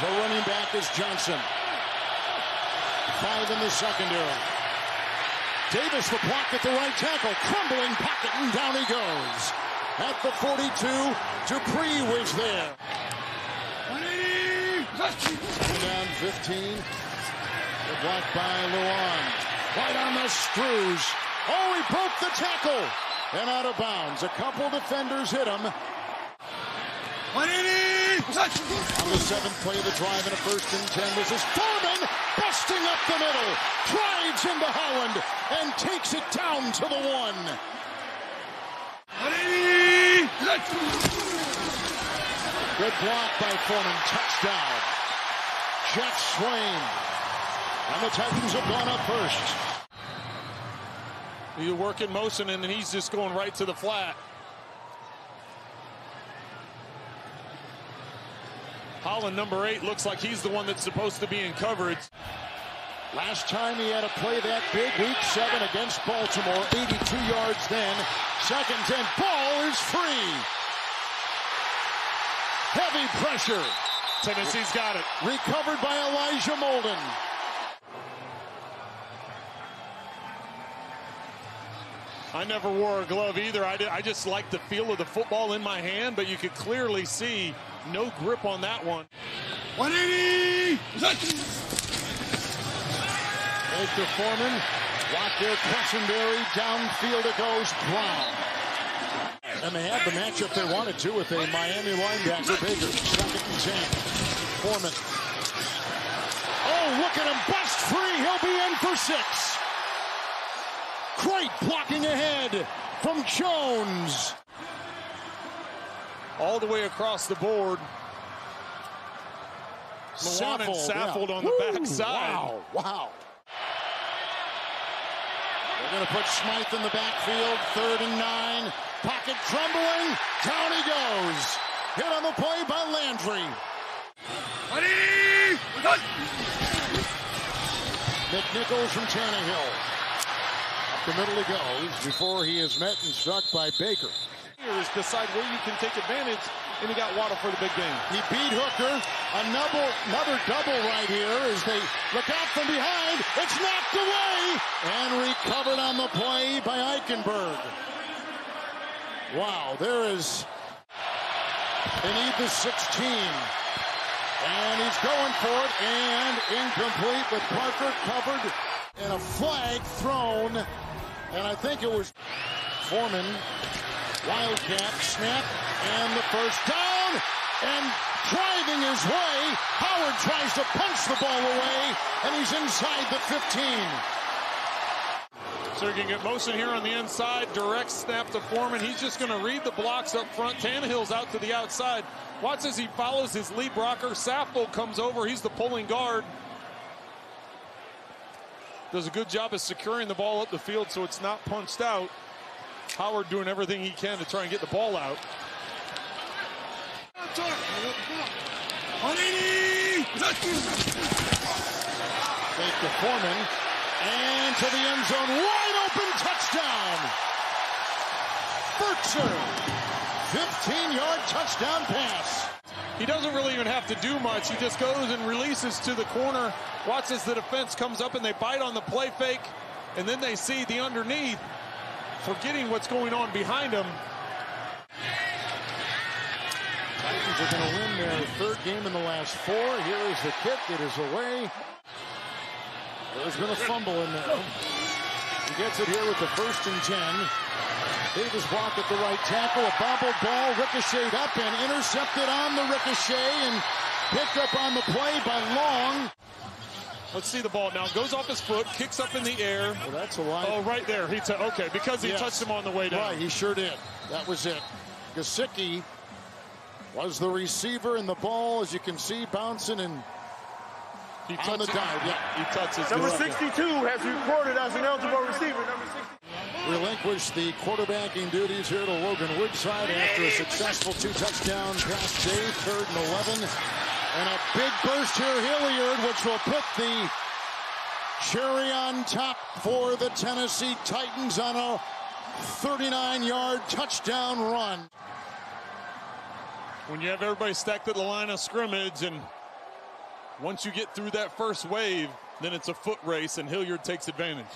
The running back is Johnson. 5 in the secondary. Davis the block at the right tackle. Crumbling pocket, and down he goes. At the 42, Dupree was there. Down 15. The block by Luan. Right on the screws. Oh, he broke the tackle. And out of bounds. A couple defenders hit him. 180! On the 7th play of the drive and a 1st and 10, this is Foreman busting up the middle, drives into Holland and takes it down to the 1. Good block by Foreman, touchdown. Jeff Swain, and the Titans have gone up first. You work in motion and then he's just going right to the flat. Holland, number 8, looks like he's the one that's supposed to be in coverage. Last time he had a play that big, week 7 against Baltimore, 82 yards then. 2nd and 10, ball is free. Heavy pressure. Tennessee's got it. Recovered by Elijah Molden. I never wore a glove either. I just like the feel of the football in my hand, but you could clearly see no grip on that one. 180! Make the Foreman. Walk there, Quessenberry. Downfield it goes, Brown. And they had the matchup they wanted to with a Miami linebacker, Baker. 2nd and 10. Foreman. Oh, look at him, bust free. He'll be in for 6. Great blocking ahead from Jones. All the way across the board. Saffold, and Saffold, yeah, on the backside. Wow, wow. They're going to put Smythe in the backfield. 3rd and 9. Pocket crumbling. Down he goes. Hit on the play by Landry. McNichols from Tannehill. The middle he goes before he is met and struck by Baker. Here is decide where you can take advantage, and he got Waddle for the big game. He beat Hooker. Another double right here as they look out from behind. It's knocked away and recovered on the play by Eichenberg. Wow, there is. They need the 16, and he's going for it and incomplete with Parker covered. And a flag thrown, and I think it was Foreman. Wildcat snap, and the 1st down, and driving his way, Howard tries to punch the ball away, and he's inside the 15. So you can get motion here on the inside, direct snap to Foreman. He's just going to read the blocks up front. Tannehill's out to the outside. Watch as he follows his lead blocker. Saffold comes over. He's the pulling guard. Does a good job of securing the ball up the field so it's not punched out. Howard doing everything he can to try and get the ball out. Take the Foreman and to the end zone. Wide open touchdown. Berkser. 15-yard touchdown pass. He doesn't really even have to do much. He just goes and releases to the corner. Watch as the defense comes up and they bite on the play fake. And then they see the underneath, forgetting what's going on behind him. Titans are going to win their 3rd game in the last 4. Here is the kick. It is away. There's been a fumble in there. He gets it here with the 1st and 10. Davis blocked at the right tackle, a bobbled ball, ricocheted up and intercepted on the ricochet and picked up on the play by Long. Let's see the ball now. Goes off his foot, kicks up in the air. Well, that's a line. Oh, right there. Okay, because he touched him on the way down. Right, he sure did. That was it. Kosicki was the receiver, and the ball, as you can see, bouncing and he on the dive. Yeah, he touches. Number 62 has reported as an eligible receiver. Number 60. Relinquish the quarterbacking duties here to Logan Woodside after a successful 2-touchdown pass day, 3rd and 11. And a big burst here, Hilliard, which will put the cherry on top for the Tennessee Titans on a 39-yard touchdown run. When you have everybody stacked at the line of scrimmage and Once you get through that first wave, then it's a foot race, and Hilliard takes advantage.